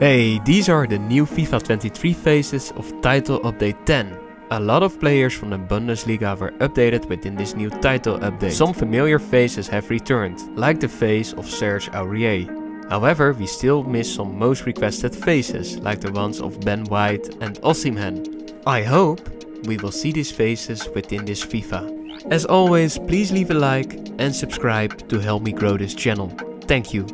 Hey, these are the new FIFA 23 phases of Title Update 10. A lot of players from the Bundesliga were updated within this new title update. Some familiar faces have returned, like the face of Serge Aurier. However, we still miss some most requested faces, like the ones of Ben White and Osimhen. I hope we will see these faces within this FIFA. As always, please leave a like and subscribe to help me grow this channel. Thank you.